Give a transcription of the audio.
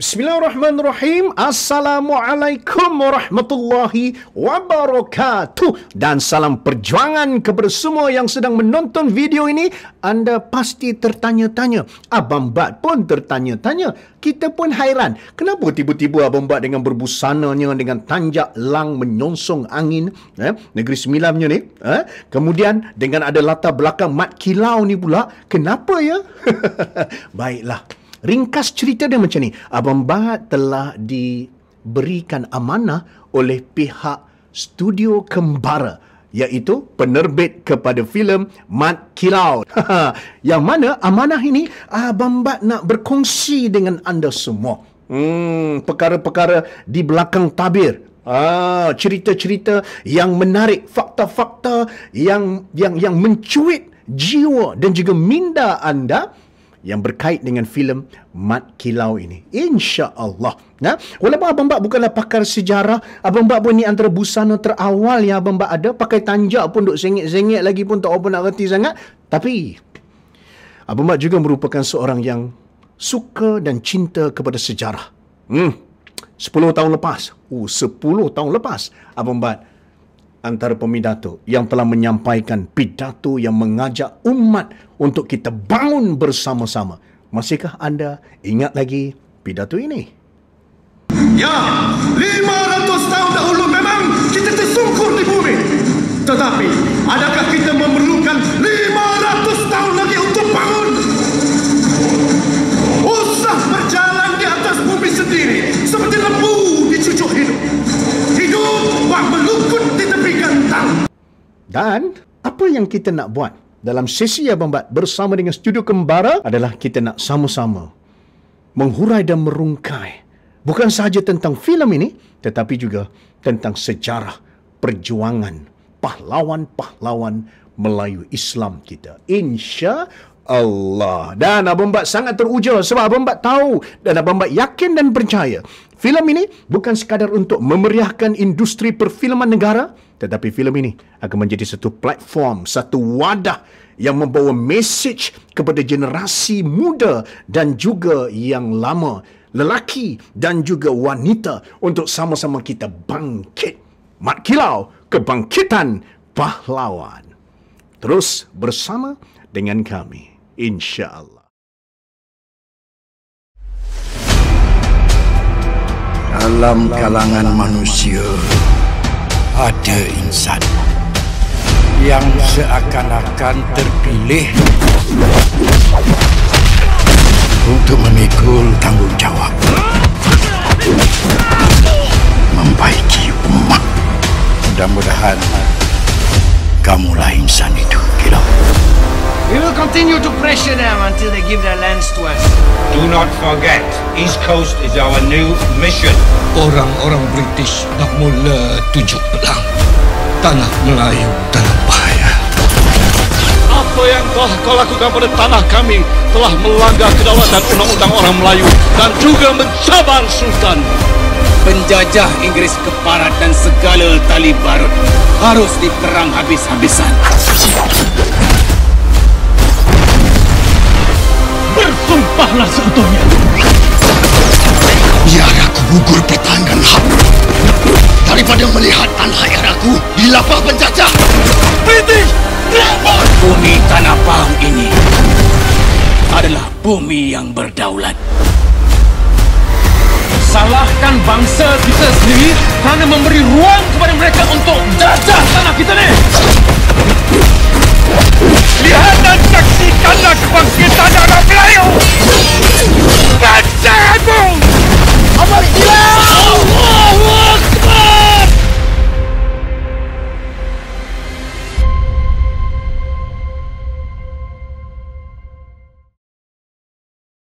Bismillahirrahmanirrahim. Assalamualaikum warahmatullahi wabarakatuh. Dan salam perjuangan kepada semua yang sedang menonton video ini. Anda pasti tertanya-tanya, Abang Badr pun tertanya-tanya, kita pun hairan, kenapa tiba-tiba Abang Badr dengan berbusananya, dengan tanjak lang menyongsong angin negeri semilamnya ni, kemudian dengan ada latar belakang Mat Kilau ni pula, kenapa ya? Baiklah, ringkas cerita dia macam ni. Abang Badr telah diberikan amanah oleh pihak Studio Kembara, iaitu penerbit kepada filem Mat Kilau. Yang mana amanah ini Abang Badr nak berkongsi dengan anda semua. Perkara-perkara di belakang tabir. Cerita-cerita yang menarik, fakta-fakta yang mencuit jiwa dan juga minda anda yang berkait dengan filem Mat Kilau ini, insya-Allah. Nah, walaupun Abang Badr bukanlah pakar sejarah, Abang Badr pun ni antara busana terawal yang Abang Badr ada, pakai tanjak pun duk sengit-sengit lagi pun tak apa nak reti sangat, tapi Abang Badr juga merupakan seorang yang suka dan cinta kepada sejarah. 10 tahun lepas. 10 tahun lepas Abang Badr antara pemidato yang telah menyampaikan pidato yang mengajak umat untuk kita bangun bersama-sama. Masihkah anda ingat lagi pidato ini? Ya, 500 tahun dahulu memang kita tersungkur di bumi. Tetapi, adakah kita memerlukan 500 tahun lagi untuk bangun? Usah berjalan di atas bumi sendiri seperti lembu dicucuk hidup. Hidup melukut di tepi gantang. Dan apa yang kita nak buat dalam sesi Abang Badr bersama dengan Studio Kembara adalah kita nak sama-sama menghurai dan merungkai bukan sahaja tentang filem ini, tetapi juga tentang sejarah perjuangan pahlawan-pahlawan Melayu Islam kita, insya Allah. Dan Abang Badr sangat teruja sebab Abang Badr tahu dan Abang Badr yakin dan percaya filem ini bukan sekadar untuk memeriahkan industri perfilman negara, tetapi filem ini akan menjadi satu platform, satu wadah yang membawa mesej kepada generasi muda dan juga yang lama, lelaki dan juga wanita, untuk sama-sama kita bangkit. Mat Kilau, kebangkitan pahlawan. Terus bersama dengan kami, insya-Allah. Dalam kalangan manusia ada insan yang seakan-akan terpilih untuk memikul tanggungjawab membaiki umat. Mudah-mudahan kamulah insan itu, Kilau. We will continue to pressure them until they give their lands to us. Do not forget, East Coast is our new mission. Orang-orang British dah mula tujuk belang. Tanah Melayu dalam bahaya. Apa yang telah kau lakukan pada tanah kami telah melanggar kedaulatan undang-undang orang Melayu dan juga mencabang Sultan. Penjajah Inggeris ke barat dan segala tali barut harus diperang habis-habisan. Bersumpahlah seutuhnya. Biar aku gugur pertahanan hak daripada melihat tanah air aku dilapah penjajah British. Bumi tanah Pahang ini adalah bumi yang berdaulat. Salahkan bangsa kita sendiri kerana memberi ruang kepada mereka untuk jajah tanah kita ni.